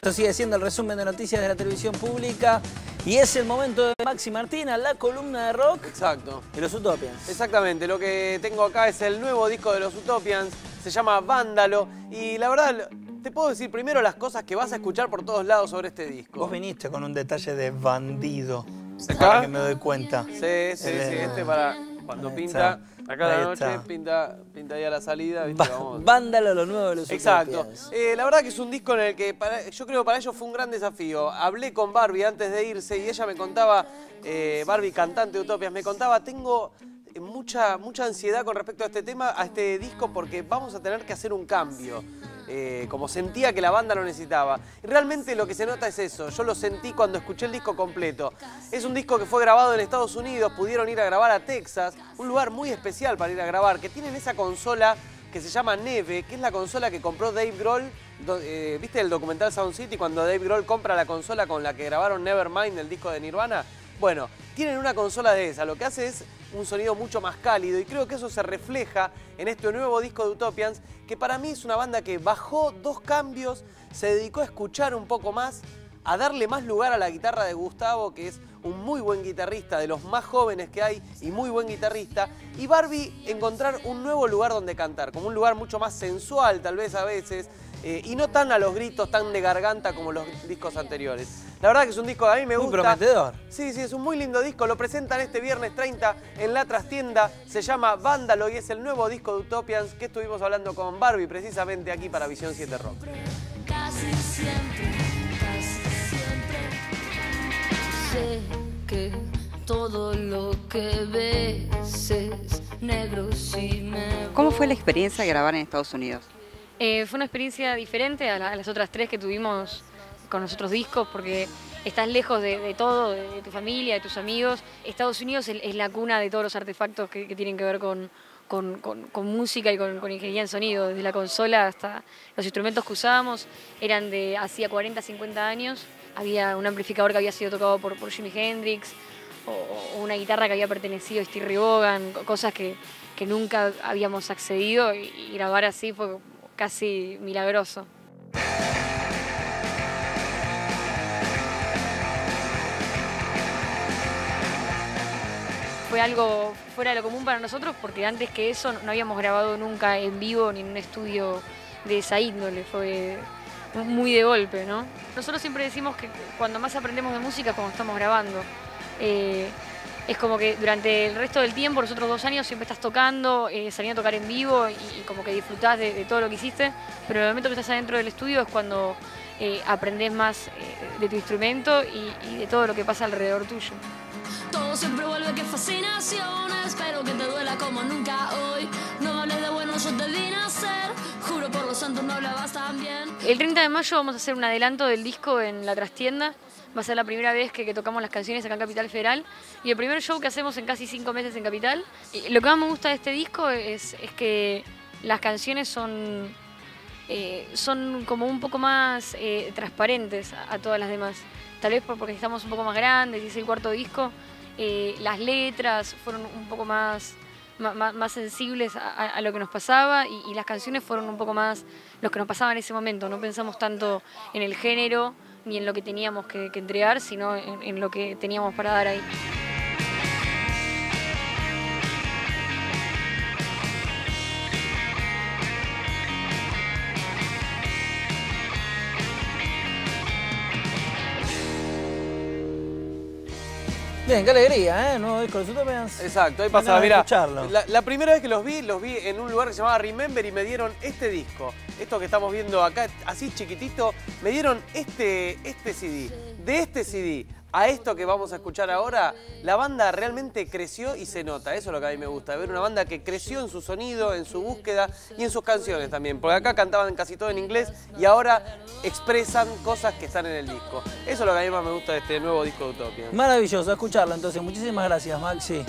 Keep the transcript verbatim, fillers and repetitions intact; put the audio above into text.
esto sigue siendo el resumen de noticias de la televisión pública. Y es el momento de Maxi Martina, la columna de rock. Exacto. De los Utopians. Exactamente, lo que tengo acá es el nuevo disco de los Utopians, se llama Vándalo. Y la verdad, te puedo decir primero las cosas que vas a escuchar por todos lados sobre este disco. Vos viniste con un detalle de bandido. ¿Acá? Para que me doy cuenta. Sí, sí, el, sí, este para cuando pinta. Acá la noche pinta, pinta ya la salida. ¿Viste? Vamos. Vándalo, lo nuevo de los Exacto. Utopias. Eh, la verdad que es un disco en el que para, yo creo que para ellos fue un gran desafío. Hablé con Barbi antes de irse y ella me contaba, eh, Barbi, cantante de Utopias, me contaba, tengo mucha, mucha ansiedad con respecto a este tema, a este disco, porque vamos a tener que hacer un cambio. Eh, como sentía que la banda lo necesitaba. Realmente lo que se nota es eso, yo lo sentí cuando escuché el disco completo. Es un disco que fue grabado en Estados Unidos, pudieron ir a grabar a Texas, un lugar muy especial para ir a grabar, que tienen esa consola que se llama Neve, que es la consola que compró Dave Grohl. Do, eh, ¿Viste el documental Sound City cuando Dave Grohl compra la consola con la que grabaron Nevermind, el disco de Nirvana? Bueno, tienen una consola de esa, lo que hace es un sonido mucho más cálido y creo que eso se refleja en este nuevo disco de Utopians, que para mí es una banda que bajó dos cambios, se dedicó a escuchar un poco más, a darle más lugar a la guitarra de Gustavo, que es un muy buen guitarrista, de los más jóvenes que hay y muy buen guitarrista, y Barbi encontrar un nuevo lugar donde cantar, como un lugar mucho más sensual tal vez a veces, eh, y no tan a los gritos, tan de garganta como los discos anteriores. La verdad que es un disco que a mí me gusta. Muy prometedor. Sí, sí, es un muy lindo disco. Lo presentan este viernes treinta en la Trastienda. Se llama Vándalo y es el nuevo disco de Utopians que estuvimos hablando con Barbi precisamente aquí para Visión siete Rock. Casi siempre, casi siempre. Sé que todo lo que ves es negro si me... ¿Cómo fue la experiencia de grabar en Estados Unidos? Eh, fue una experiencia diferente a, la, a las otras tres que tuvimos con los otros discos, porque estás lejos de, de todo, de, de tu familia, de tus amigos. Estados Unidos es, es la cuna de todos los artefactos que, que tienen que ver con, con, con, con música y con, con ingeniería en sonido, desde la consola hasta los instrumentos que usábamos, eran de hacía cuarenta, cincuenta años. Había un amplificador que había sido tocado por, por Jimi Hendrix, o, o una guitarra que había pertenecido a Stevie Ray Vaughan, cosas que, que nunca habíamos accedido, y, y grabar así fue casi milagroso. Fue algo fuera de lo común para nosotros porque antes que eso no habíamos grabado nunca en vivo ni en un estudio de esa índole, fue muy de golpe, ¿no? Nosotros siempre decimos que cuando más aprendemos de música es cuando estamos grabando. Eh, es como que durante el resto del tiempo, los otros dos años, siempre estás tocando, eh, saliendo a tocar en vivo y, y como que disfrutás de, de todo lo que hiciste, pero en el momento que estás adentro del estudio es cuando eh, aprendés más eh, de tu instrumento y, y de todo lo que pasa alrededor tuyo. Todo siempre vuelve, qué fascinación. Espero que te duela como nunca hoy. No hables de bueno, yo te di nacer. Juro por los santos no hablabas tan bien. El treinta de mayo vamos a hacer un adelanto del disco en la Trastienda. Va a ser la primera vez que, que tocamos las canciones acá en Capital Federal. Y el primer show que hacemos en casi cinco meses en Capital. Y lo que más me gusta de este disco es, es que las canciones son, eh, son como un poco más eh, transparentes a, a todas las demás. Tal vez porque estamos un poco más grandes, y es el cuarto disco, eh, las letras fueron un poco más, más, más sensibles a, a lo que nos pasaba y, y las canciones fueron un poco más los que nos pasaba en ese momento. No pensamos tanto en el género ni en lo que teníamos que, que entregar, sino en, en lo que teníamos para dar ahí. Bien, qué alegría, ¿eh? No, con los Utopians. Exacto, ahí pasaba, mirá, la, la primera vez que los vi, los vi en un lugar que se llamaba Remember y me dieron este disco. Esto que estamos viendo acá, así chiquitito, me dieron este, este C D. De este C D a esto que vamos a escuchar ahora, la banda realmente creció y se nota. Eso es lo que a mí me gusta, ver una banda que creció en su sonido, en su búsqueda y en sus canciones también. Porque acá cantaban casi todo en inglés y ahora expresan cosas que están en el disco. Eso es lo que a mí más me gusta de este nuevo disco de Utopia. Maravilloso, escucharla entonces. Muchísimas gracias, Maxi.